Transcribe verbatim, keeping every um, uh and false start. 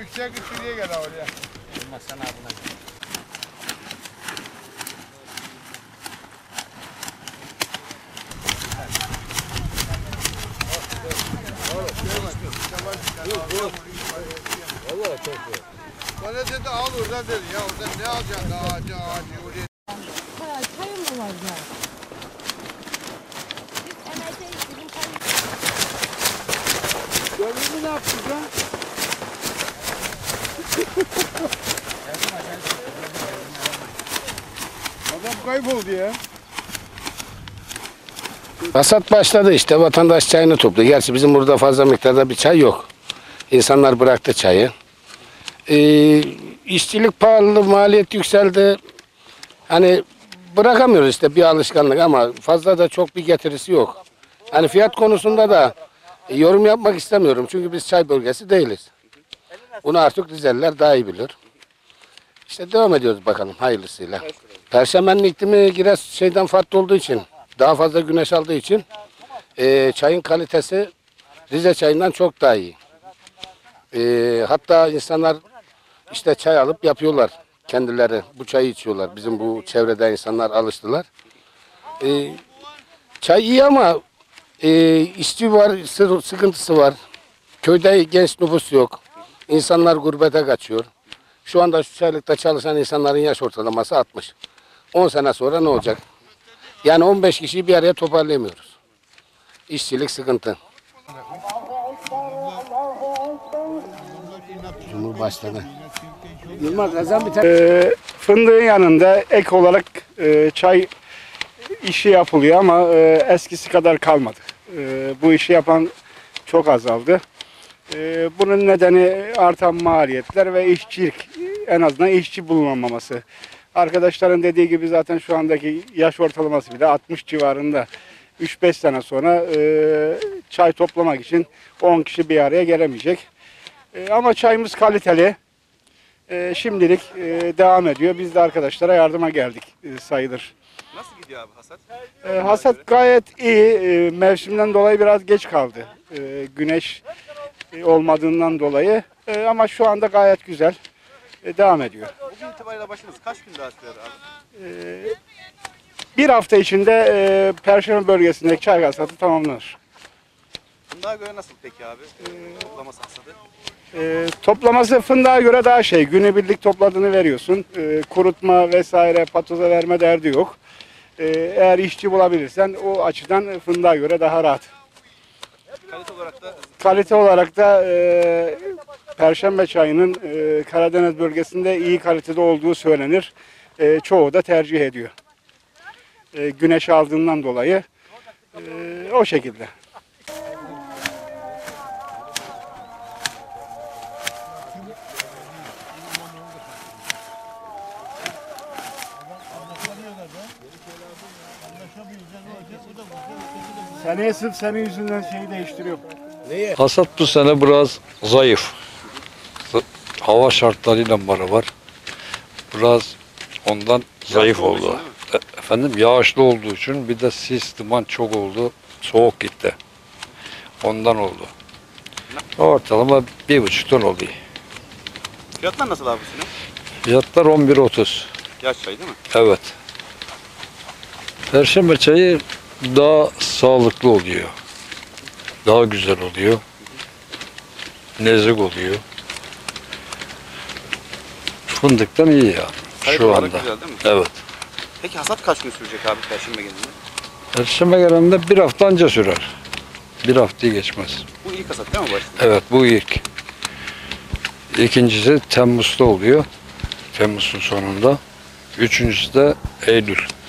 o yüksek ışırıya gel oraya. Yılmaz sen abına gel. Valla çok iyi. Bana dedi al oradan dedi ya oradan ne alacaksın ağacı ağacı oraya. Ha çayım mı var ya? Biz emeğe bizim çayım. Gördün mü ne yaptık lan? Adam kayboldu ya. Hasat başladı işte, vatandaş çayını topluyor. Gerçi bizim burada fazla miktarda bir çay yok. İnsanlar bıraktı çayı. Ee, işçilik pahalı, maliyet yükseldi. Hani bırakamıyoruz işte, bir alışkanlık ama fazla da çok bir getirisi yok. Hani fiyat konusunda da yorum yapmak istemiyorum çünkü biz çay bölgesi değiliz. Bunu artık Rizeliler daha iyi bilir. İşte devam ediyoruz bakalım hayırlısıyla. Perşembenin iklimi Giresun şeyden farklı olduğu için, daha fazla güneş aldığı için e, çayın kalitesi Rize çayından çok daha iyi. E, hatta insanlar işte çay alıp yapıyorlar kendileri. Bu çayı içiyorlar. Bizim bu çevrede insanlar alıştılar. E, çay iyi ama e, işçi var, sıkıntısı var. Köyde genç nüfus yok. İnsanlar gurbete kaçıyor. Şu anda şu çaylıkta çalışan insanların yaş ortalaması altmış. on sene sonra ne olacak? Yani on beş kişiyi bir araya toparlayamıyoruz. İşçilik sıkıntı. Cumhurbaşkanı. Ee, fındığın yanında ek olarak e, çay işi yapılıyor ama e, eskisi kadar kalmadı. E, bu işi yapan çok azaldı. E, bunun nedeni artan maliyetler ve işçilik. En azından işçi bulunamaması. Arkadaşların dediği gibi zaten şu andaki yaş ortalaması bile altmış civarında. üç beş sene sonra e, çay toplamak için on kişi bir araya gelemeyecek. E, ama çayımız kaliteli. E, şimdilik e, devam ediyor. Biz de arkadaşlara yardıma geldik e, sayılır. Nasıl gidiyor abi hasat? E, hasat gayet iyi. E, mevsimden dolayı biraz geç kaldı. E, güneş e, olmadığından dolayı. E, ama şu anda gayet güzel. E, devam ediyor. Bugün itibariyle başınız kaç günde atıyor abi? Ee, bir hafta içinde e, Perşembe bölgesindeki çay hasatı tamamlanır. Fındığa göre nasıl peki abi? Ee, toplaması hasadı? E, toplaması fındığa göre daha şey. Günübirlik topladığını veriyorsun. E, kurutma vesaire patoza verme derdi yok. E, eğer işçi bulabilirsen o açıdan fındığa göre daha rahat. Kalite olarak da, kalite olarak da e, Perşembe çayının e, Karadeniz bölgesinde iyi kalitede olduğu söylenir. E, çoğu da tercih ediyor. E, güneş aldığından dolayı e, o şekilde. Seneye sırf senin yüzünden şeyi değiştiriyorum. Neye? Hasat bu sene biraz zayıf. Hava şartlarıyla beraber biraz ondan zayıf oldu. Efendim yağışlı olduğu için bir de sis, duman çok oldu. Soğuk gitti. Ondan oldu. Ortalama bir buçuk ton oluyor. Fiyatlar nasıl abi bu sene? Fiyatlar on bir otuz. Yaş çayı değil mi? Evet. Perşembe çayı daha sağlıklı oluyor. Daha güzel oluyor. Nezik oluyor. Fındıktan iyi ya. Yani. Şu anda. Güzel, değil mi? Evet. Peki hasat kaç gün sürecek abi Perşembe geldiğinde? Perşembe geldiğinde bir hafta anca sürer. Bir haftayı geçmez. Bu ilk hasat değil mi başında? Evet bu ilk. İkincisi Temmuz'da oluyor. Temmuz'un sonunda. Üçüncüsü de Eylül.